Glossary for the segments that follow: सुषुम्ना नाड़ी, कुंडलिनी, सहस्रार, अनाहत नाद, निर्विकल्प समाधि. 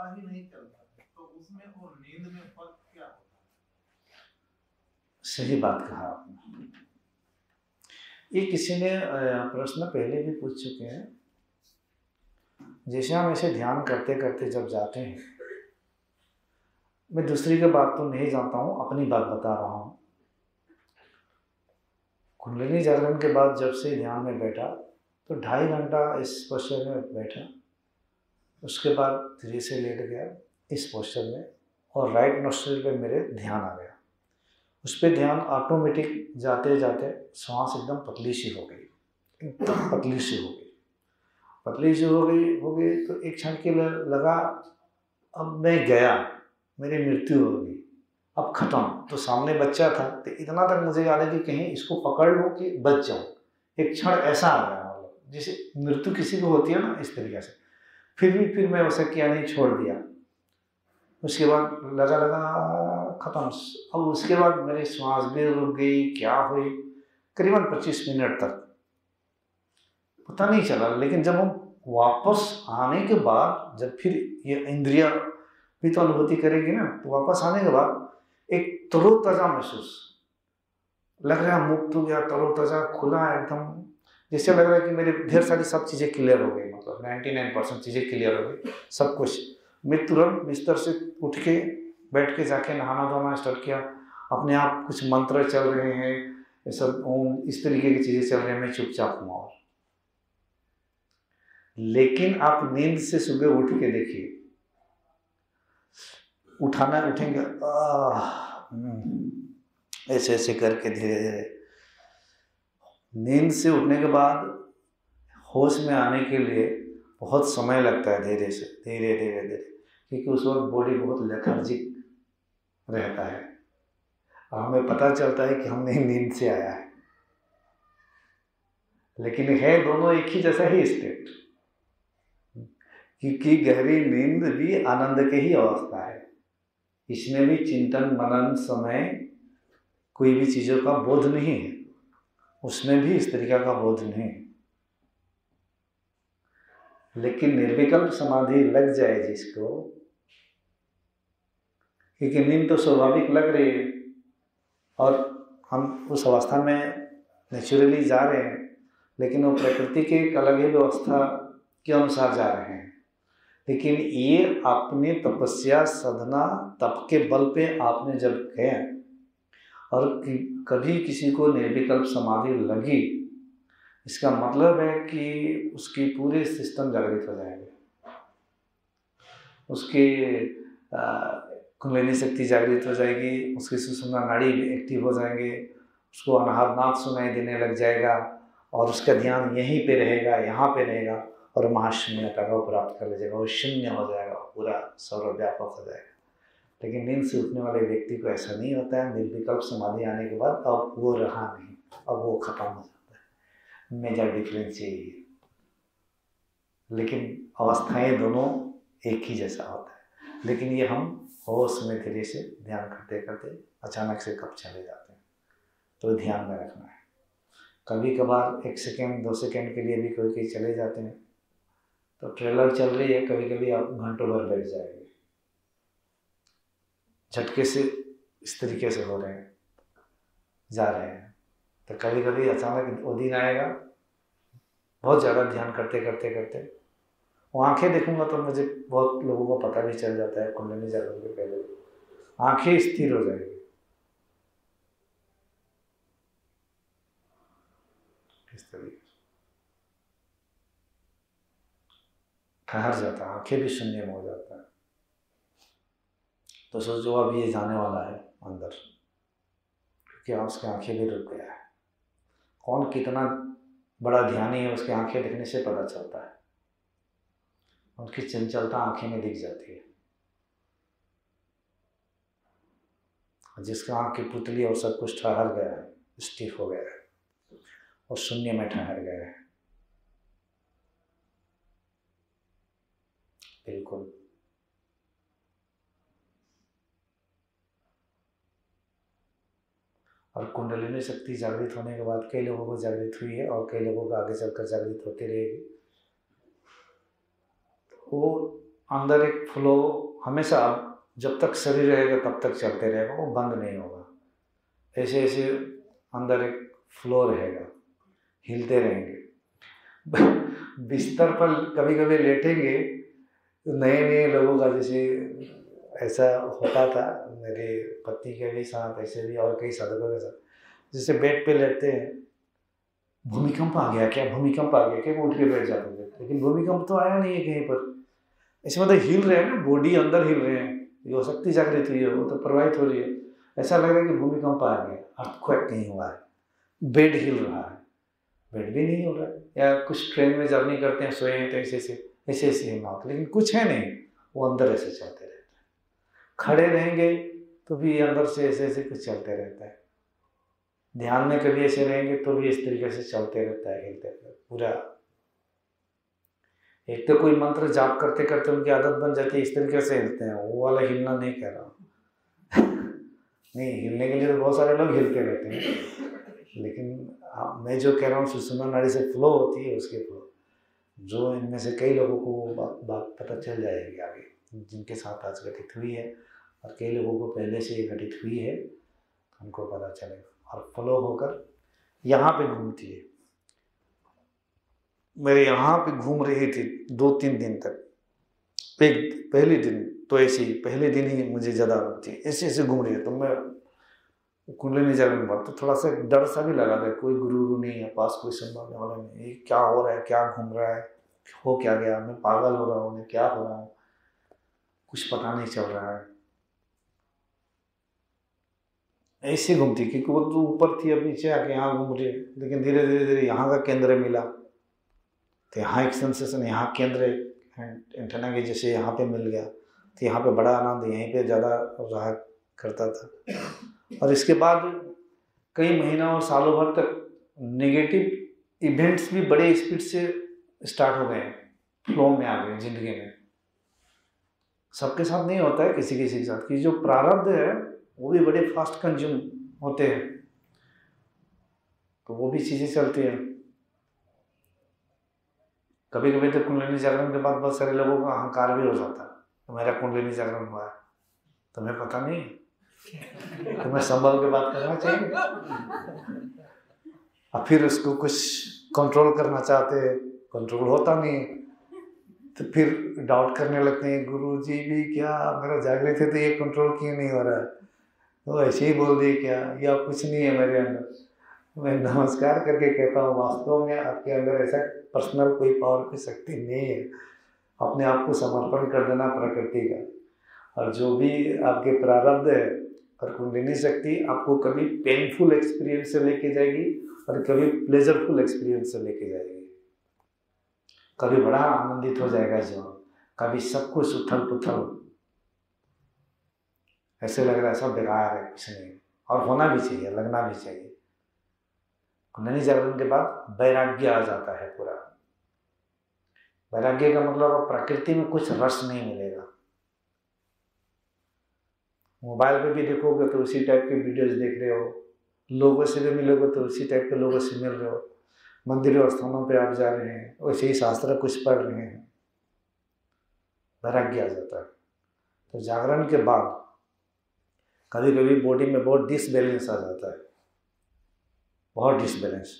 पता ही नहीं चलता, तो उसमें और नींद में फर्क क्या होता है? सही बात कहा आपने। ये किसी ने प्रश्न पहले भी पूछ चुके हैं। जैसे हम ऐसे ध्यान करते करते जब जाते हैं, मैं दूसरी की बात तो नहीं जानता हूँ, अपनी बात बता रहा हूँ। कुंडलिनी जागरण के बाद जब से ध्यान में बैठा तो 2.5 घंटा इस पोस्चर में बैठा, उसके बाद धीरे से लेट गया इस पोस्चर में, और राइट नोस्ट्रिल पे मेरे ध्यान आ गया। उस पर ध्यान ऑटोमेटिक जाते जाते सांस एकदम पतली सी हो गई, एकदम पतली सी हो गई, पतली सी हो गई। तो एक क्षण के लिए लगा अब मैं गया, मेरी मृत्यु हो गई, अब खत्म। तो सामने बच्चा था, तो इतना तक मुझे याद है कि कहीं इसको पकड़ लूँ कि बच जाऊँ। एक क्षण ऐसा आ गया, मतलब जैसे मृत्यु किसी को होती है ना, इस तरीके से। फिर मैं उसे क्या नहीं छोड़ दिया। उसके बाद लगा खत्म। अब उसके बाद मेरी सांस भी रुक गई, क्या हुई, करीबन 25 मिनट तक पता नहीं चला। लेकिन जब हम वापस आने के बाद, जब फिर ये इंद्रिया भी तो अनुभूति करेगी ना, तो वापस आने के बाद एक तरोताजा महसूस लग रहा है, मुक्त हो गया, तरोताजा खुला एकदम, जिससे लग रहा है कि मेरे ढेर सारी सब चीज़ें क्लियर हो गई, मतलब 99% चीज़ें क्लियर हो गई, सब कुछ। मैं तुरंत बिस्तर से उठ के बैठ के जाके नहाना धोना स्टार्ट किया। अपने आप कुछ मंत्र चल रहे हैं, ये सब ओम इस तरीके की चीज़ें चल रही हैं। मैं चुपचाप हूँ। और लेकिन आप नींद से सुबह उठ के देखिए, उठाना उठेंगे ऐसे ऐसे करके धीरे धीरे। नींद से उठने के बाद होश में आने के लिए बहुत समय लगता है, धीरे धीरे, क्योंकि उस वक्त बॉडी बहुत लेथार्जिक रहता है। हमें पता चलता है कि हमने नींद से आया है, लेकिन है दोनों एक ही जैसा ही स्टेट, क्योंकि गहरी नींद भी आनंद के ही अवस्था है। इसमें भी चिंतन मनन समय कोई भी चीज़ों का बोध नहीं है, उसमें भी इस तरीका का बोध नहीं है। लेकिन निर्विकल्प समाधि लग जाए जिसको, क्योंकि नींद तो स्वाभाविक लग रही है और हम उस अवस्था में नेचुरली जा रहे हैं, लेकिन वो प्रकृति के एक अलग ही व्यवस्था के अनुसार जा रहे हैं। लेकिन ये आपने तपस्या साधना तप के बल पे आपने जब गए और कभी किसी को निर्विकल्प समाधि लगी, इसका मतलब है कि उसकी पूरे सिस्टम जागृत हो जाएंगे, उसके कुंडलिनी शक्ति जागृत हो जाएगी, उसकी सुषुम्ना नाड़ी भी एक्टिव हो जाएंगे, उसको अनाहत नाद सुनाई देने लग जाएगा और उसका ध्यान यहीं पे रहेगा, यहाँ पे रहेगा और महाशून्यता को प्राप्त कर लीजिएगा। वो शून्य हो जाएगा, पूरा सर्वव्यापक हो जाएगा। लेकिन नींद से उठने वाले व्यक्ति को ऐसा नहीं होता है। निर्विकल्प समाधि आने के बाद अब वो रहा नहीं, अब वो खत्म हो जाता है। मेजर डिफरेंस यही है। लेकिन अवस्थाएं दोनों एक ही जैसा होता है, लेकिन ये हम होश में धीरे से ध्यान करते करते अचानक से कब चले जाते हैं, तो ध्यान में रखना है। कभी कभार 1 सेकेंड 2 सेकेंड के लिए भी कोई चले जाते हैं, तो ट्रेलर चल रही है, कभी कभी आप घंटों भर बैठ जाएंगे, झटके से इस तरीके से हो रहे हैं, जा रहे हैं। तो कभी कभी अचानक वो दिन आएगा, बहुत ज़्यादा ध्यान करते करते वो आँखें देखूंगा तो मुझे बहुत लोगों को पता भी चल जाता है। कुंडलिनी जागरण के पहले आँखें स्थिर हो जाएगी, इस तरीके ठहर जाता है, आँखें भी शून्य में हो जाता है। तो सोचो अब ये जाने वाला है अंदर, क्योंकि आप उसकी आँखें भी रुक गया है। कौन कितना बड़ा ध्यानी है उसकी आँखें दिखने से पता चलता है, उनकी चंचलता आँखें में दिख जाती है। जिसका आँख की पुतली और सब कुछ ठहर गया है, स्टिफ हो गया है और शून्य में ठहर गया है, बिल्कुल। और कुंडलिनी शक्ति जागृत होने के बाद कई लोगों को जागृत हुई है और कई लोगों को आगे चलकर जागृत होती रहेगी। वो आंतरिक फ्लो हमेशा जब तक शरीर रहेगा तब तक चलते रहेगा, वो बंद नहीं होगा। ऐसे ऐसे आंतरिक फ्लो रहेगा, हिलते रहेंगे। बिस्तर पर कभी कभी लेटेंगे, नए नए लोगों का जैसे ऐसा होता था मेरे पति के भी साथ, ऐसे भी और कई साधकों के साथ, जैसे बेड पे लेटते हैं, भूमिकंप आ गया क्या, भूमिकंप आ गया क्या, उठ के बैठ जाते थे, लेकिन भूमिकंप तो आया नहीं है कहीं पर। ऐसे मतलब हिल रहे हैं ना, बॉडी अंदर हिल रहे हैं, जो शक्ति जागृत हुई है वो तो प्रभावित हो रही है। ऐसा लग रहा है कि भूमिकंप आ गया, अर्थक्वेक नहीं हुआ है, बेड हिल रहा है, बेड भी नहीं हो रहा है। या कुछ ट्रेन में जर्नी करते हैं, सोए हैं तो ऐसे ऐसे हिम्मत, लेकिन कुछ है नहीं, वो अंदर ऐसे चलते रहते हैं। खड़े रहेंगे तो भी अंदर से ऐसे कुछ चलते रहता है। ध्यान में कभी ऐसे रहेंगे तो भी इस तरीके से चलते रहता है, हिलते रहता है पूरा। एक तो कोई मंत्र जाप करते करते उनकी आदत बन जाती है, इस तरीके से हिलते हैं। वो वाला हिलना नहीं कह रहा नहीं, हिलने के लिए तो बहुत सारे लोग हिलते रहते हैं, लेकिन मैं जो कह रहा हूँ सुषुम्ना नाड़ी से फ्लो होती है, उसके फ्लो जो इनमें से कई लोगों को बात पता चल जाएगी आगे, जिनके साथ आज घटित हुई है और कई लोगों को पहले से घटित हुई है, उनको पता चलेगा। और फ्लो होकर यहाँ पे घूमती है, मेरे यहाँ पे घूम रही थी 2-3 दिन तक। पहले दिन तो ऐसे ही, पहले दिन ही मुझे ज़्यादा होती है, ऐसे ऐसे घूम रही है। तो मैं कुंडलिनी जाने में बात तो थोड़ा सा डर सा भी लगा था, कोई गुरु नहीं है पास, कोई संभालने वाला नहीं, ये क्या हो रहा है, क्या घूम रहा है, हो क्या गया, मैं पागल हो रहा हूँ, मैं क्या हो रहा हूँ, कुछ पता नहीं चल रहा है। ऐसे घूमती क्योंकि वो तो ऊपर थी, अब नीचे आके यहाँ घूम रही है। लेकिन धीरे धीरे धीरे यहाँ का केंद्र मिला तो यहाँ एक सेंसेशन, यहाँ केंद्र एंटेना के जैसे यहाँ पे मिल गया तो यहाँ पे बड़ा आनंद, यहीं पे ज़्यादा रहा करता था। और इसके बाद कई महीना और सालों भर तक नेगेटिव इवेंट्स भी बड़े स्पीड से स्टार्ट हो गए, फ्लो में आ गए जिंदगी में। सबके साथ नहीं होता है, किसी किसी के साथ कि जो प्रारब्ध है वो भी बड़े फास्ट कंज्यूम होते हैं, तो वो भी चीज़ें चलती हैं। कभी कभी तो कुंडलिनी जागरण के बाद बहुत सारे लोगों का अहंकार भी हो जाता है, तो मेरा कुंडलिनी जागरण हुआ है, तुम्हें पता नहीं, तुम्हें संभल के बात करना चाहिए। और फिर उसको कुछ कंट्रोल करना चाहते हैं, कंट्रोल होता नहीं, तो फिर डाउट करने लगते हैं, गुरुजी भी क्या मेरा जागृत है तो ये कंट्रोल क्यों नहीं हो रहा है, तो ऐसे ही बोल दिए क्या, या कुछ नहीं है मेरे अंदर। मैं नमस्कार करके कहता हूँ, वास्तव में आपके अंदर ऐसा पर्सनल कोई पावर, कोई शक्ति नहीं है। अपने आप को समर्पण कर देना प्रकृति का, और जो भी आपके प्रारब्ध है। और कुंडलिनी शक्ति आपको कभी पेनफुल एक्सपीरियंस से लेके जाएगी और कभी प्लेजरफुल एक्सपीरियंस से लेके जाएगी। कभी बड़ा आनंदित हो जाएगा जीवन, कभी सब कुछ उथल पुथल, ऐसे लग रहा है सब बेकार है, कुछ नहीं, और होना भी चाहिए, लगना भी चाहिए। कुंडलिनी जागरण के बाद वैराग्य आ जाता है पूरा। वैराग्य का मतलब प्रकृति में कुछ रस नहीं मिलेगा। मोबाइल पे भी देखोगे तो उसी टाइप के वीडियोस देख रहे हो, लोगों से भी मिलोगे तो उसी टाइप के लोगों से मिल रहे हो, मंदिरों और स्थानों पे आप जा रहे हैं, वैसे ही शास्त्र कुछ पढ़ रहे हैं, वैराग्य आ जाता है। तो जागरण के बाद कभी कभी बॉडी में बहुत डिसबैलेंस आ जाता है, बहुत डिसबैलेंस,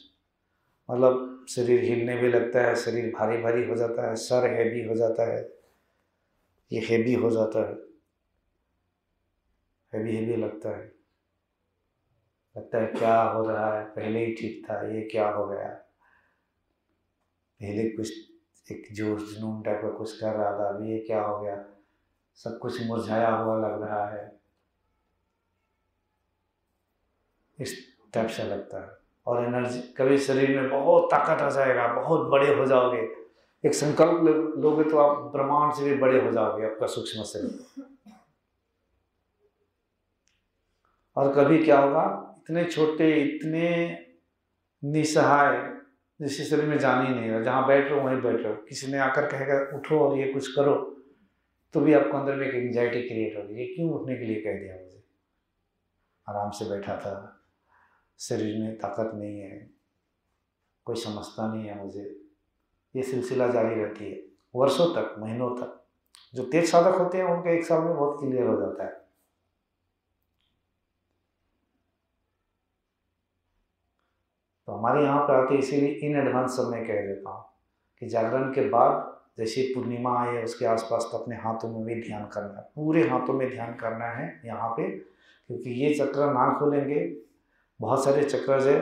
मतलब शरीर हिलने भी लगता है, शरीर भारी भारी हो जाता है, सर हैवी हो जाता है, ये हैवी हो जाता है, हैवी लगता है, लगता है क्या हो रहा है, पहले ही ठीक था, ये क्या हो गया, पहले कुछ एक जोश जुनून टाइप का कुछ कर रहा था, अभी ये क्या हो गया, सब कुछ मुरझाया हुआ लग रहा है, इस टाइप से लगता है। और एनर्जी, कभी शरीर में बहुत ताकत आ जाएगा, बहुत बड़े हो जाओगे, एक संकल्प लोगे तो आप ब्रह्मांड से भी बड़े हो जाओगे, आपका सूक्ष्म शरीर। और कभी क्या होगा, इतने छोटे, इतने निसहाय, जिस शरीर में जान ही नहीं रहा, जहाँ बैठ रहे हो वहीं बैठ रहे हो, किसी ने आकर कहेगा उठो और ये कुछ करो, तो भी आपको अंदर में एक एंग्जाइटी क्रिएट होगी, ये क्यों उठने के लिए कह दिया मुझे, आराम से बैठा था, शरीर में ताकत नहीं है, कोई समझता नहीं है मुझे। ये सिलसिला जारी रहती है वर्षों तक, महीनों तक, जो तेज साधक होते हैं उनका एक साल में बहुत क्लियर हो जाता है। तो हमारे यहाँ पर आके इसीलिए इन एडवांस सब मैं कह देता हूँ कि जागरण के बाद जैसे पूर्णिमा आए उसके आसपास तो अपने हाथों में भी ध्यान करना है, पूरे हाथों में ध्यान करना है यहाँ पे, क्योंकि ये चक्र ना खोलेंगे। बहुत सारे चक्रज है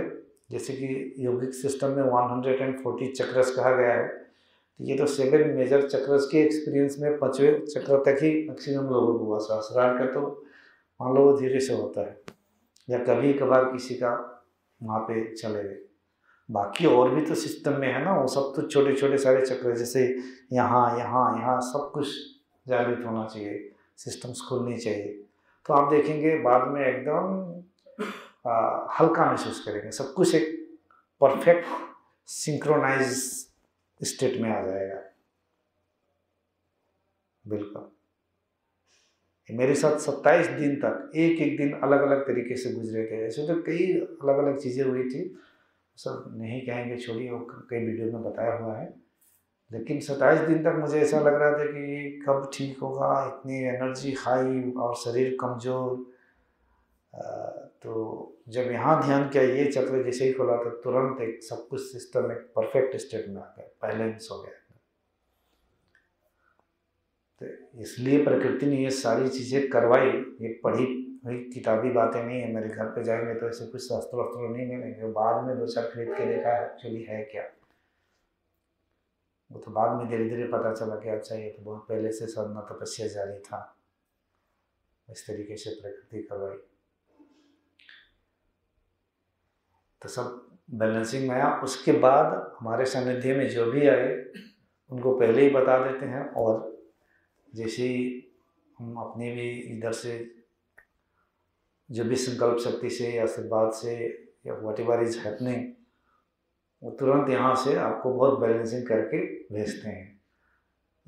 जैसे कि योगिक सिस्टम में 140 चक्रस कहा गया है, तो ये तो 7 मेजर चक्रस के एक्सपीरियंस में 5वें चक्र तक ही मैक्सिमम लोगों को हुआ। सहस्रार का तो मान लो धीरे से होता है या कभी कभार किसी का वहाँ पे चले गए, बाकी और भी तो सिस्टम में है ना, वो सब तो छोटे छोटे सारे चक्र जैसे यहाँ यहाँ यहाँ सब कुछ जागृत होना चाहिए, सिस्टम्स खुलनी चाहिए। तो आप देखेंगे बाद में एकदम हल्का महसूस करेंगे, सब कुछ एक परफेक्ट सिंक्रोनाइज स्टेट में आ जाएगा। बिल्कुल मेरे साथ 27 दिन तक एक दिन अलग अलग तरीके से गुजरे थे। ऐसे तो कई अलग अलग चीज़ें हुई थी, सब नहीं कहेंगे छोड़िए, वो कई वीडियो में बताया हुआ है। लेकिन 27 दिन तक मुझे ऐसा लग रहा था कि कब ठीक होगा, इतनी एनर्जी हाई और शरीर कमज़ोर। तो जब यहाँ ध्यान किया ये चक्र जैसे ही खुला तो तुरंत एक सब कुछ सिस्टम एक परफेक्ट स्टेट में आ गया, बैलेंस हो गया। तो इसलिए प्रकृति ने ये सारी चीज़ें करवाई, ये पढ़ी हुई किताबी बातें नहीं है। मेरे घर पे जाएंगे तो ऐसे कुछ शास्त्र वास्त्र नहीं मिलेंगे, बाद में 2-4 खरीद के देखा एक्चुअली है क्या, वो तो बाद में धीरे धीरे पता चला कि अच्छा ये तो बहुत पहले से साधना तपस्या जारी था। इस तरीके से प्रकृति करवाई तो सब बैलेंसिंग में आया। उसके बाद हमारे सानिध्य में जो भी आए उनको पहले ही बता देते हैं, और जैसे ही हम अपने भी इधर से जो भी संकल्प शक्ति से या आशीर्वाद से या व्हाटएवर इज हैपनिंग, वो तुरंत यहाँ से आपको बहुत बैलेंसिंग करके भेजते हैं।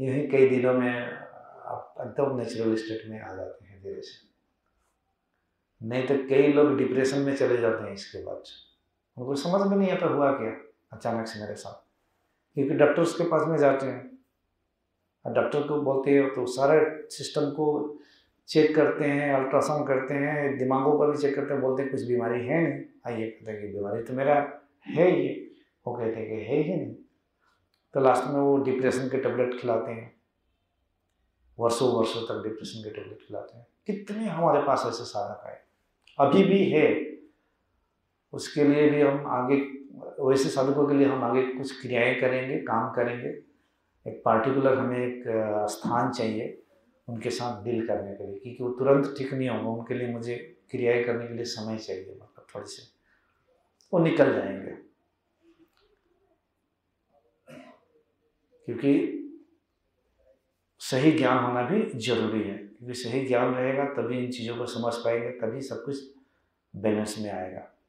यूँ ही कई दिनों में आप एकदम नेचुरल स्टेट में आ जाते हैं धीरे से। नहीं तो कई लोग डिप्रेशन में चले जाते हैं इसके बाद, उनको समझ में नहीं आता हुआ क्या अचानक से मेरे साथ, क्योंकि डॉक्टर्स के पास में जाते हैं और डॉक्टर को बोलते हैं तो सारे सिस्टम को चेक करते हैं, अल्ट्रासाउंड करते हैं, दिमागों का भी चेक करते हैं, बोलते हैं कुछ बीमारी है नहीं। आइए कहते हैं कि बीमारी तो मेरा है ये, वो कहते हैं कि है ही नहीं। तो लास्ट में वो डिप्रेशन के टेबलेट खिलाते हैं, वर्षों वर्षों तक डिप्रेशन के टेबलेट खिलाते हैं। कितने हमारे पास ऐसे साधक आए, अभी भी है। उसके लिए भी हम आगे वैसे साधकों के लिए हम आगे कुछ क्रियाएं करेंगे, काम करेंगे। एक पार्टिकुलर हमें एक स्थान चाहिए उनके साथ डील करने के लिए, क्योंकि वो तुरंत ठीक नहीं होंगे, उनके लिए मुझे क्रियाएं करने के लिए समय चाहिए, मतलब थोड़ी से वो निकल जाएंगे। क्योंकि सही ज्ञान होना भी जरूरी है, क्योंकि सही ज्ञान रहेगा तभी इन चीज़ों को समझ पाएंगे, तभी सब कुछ बैलेंस में आएगा।